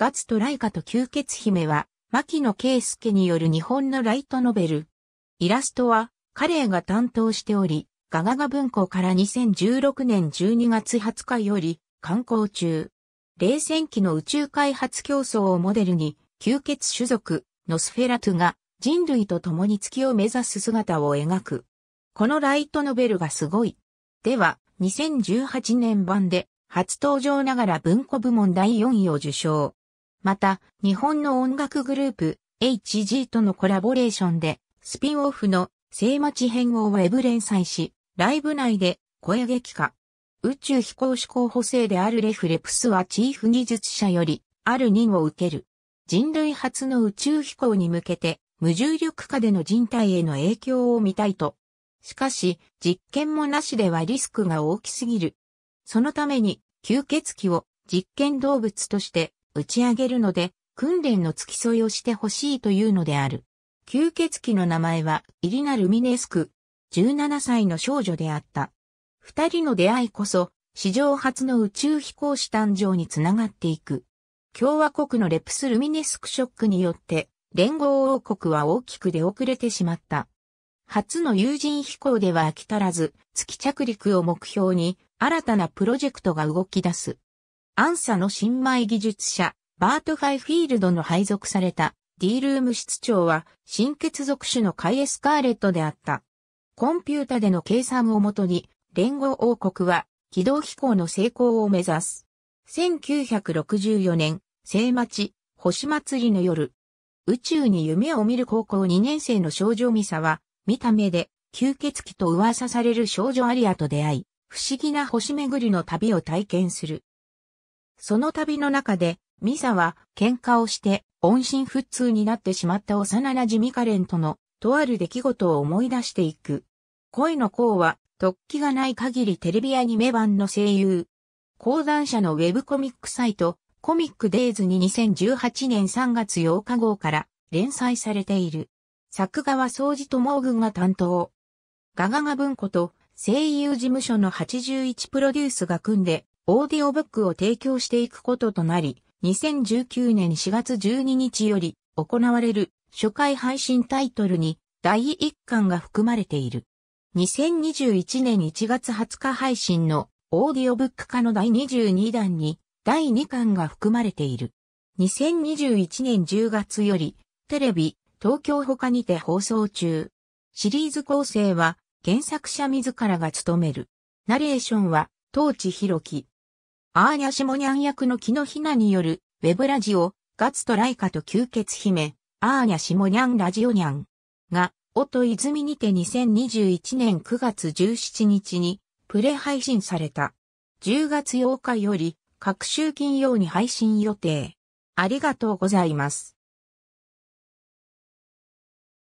ガツとライカと吸血姫は、牧野圭介による日本のライトノベル。イラストは、カレイが担当しており、ガガガ文庫から2016年12月20日より、刊行中。冷戦期の宇宙開発競争をモデルに、吸血種族、ノスフェラトゥが人類と共に月を目指す姿を描く。このライトノベルがすごい。では、2018年版で初登場ながら文庫部門第4位を受賞。また、日本の音楽グループ HG とのコラボレーションでスピンオフの聖町編をウェブ連載し、ライブ内で声劇化。宇宙飛行士候補生であるレフレプスはチーフ技術者よりある任を受ける。人類初の宇宙飛行に向けて無重力下での人体への影響を見たいと。しかし、実験もなしではリスクが大きすぎる。そのために、吸血鬼を実験動物として打ち上げるので、訓練の付き添いをしてほしいというのである。吸血鬼の名前は、イリナ・ルミネスク。17歳の少女であった。二人の出会いこそ、史上初の宇宙飛行士誕生につながっていく。共和国のレプス・ルミネスクショックによって、連合王国は大きく出遅れてしまった。初の有人飛行では飽き足らず、月着陸を目標に新たなプロジェクトが動き出す。ANSAの新米技術者、バート・ファイフィールドの配属された D ルーム室長は、新血族種のカイエスカーレットであった。コンピュータでの計算をもとに、連合王国は軌道飛行の成功を目指す。1964年、聖町、星祭りの夜。宇宙に夢を見る高校2年生の少女ミサは、見た目で、吸血鬼と噂される少女アリアと出会い、不思議な星巡りの旅を体験する。その旅の中で、ミサは喧嘩をして、音信不通になってしまった幼馴染カレンとの、とある出来事を思い出していく。声の声は、突起がない限りテレビアニメ版の声優。講談社のウェブコミックサイト、コミックデイズに2018年3月8日号から連載されている。作画は惣次友軍が担当。ガガガ文庫と声優事務所の81プロデュースが組んでオーディオブックを提供していくこととなり、2019年4月12日より行われる初回配信タイトルに第1巻が含まれている。2021年1月20日配信のオーディオブック化の第22弾に第2巻が含まれている。2021年10月よりテレビ、東京他にて放送中。シリーズ構成は原作者自らが務める。ナレーションは東地弘樹。アーニャ・シモニャン役の木野ひなによるウェブラジオガツとライカと吸血姫アーニャ・シモニャンラジオニャンが音泉にて2021年9月17日にプレ配信された。10月8日より各週金曜に配信予定。ありがとうございます。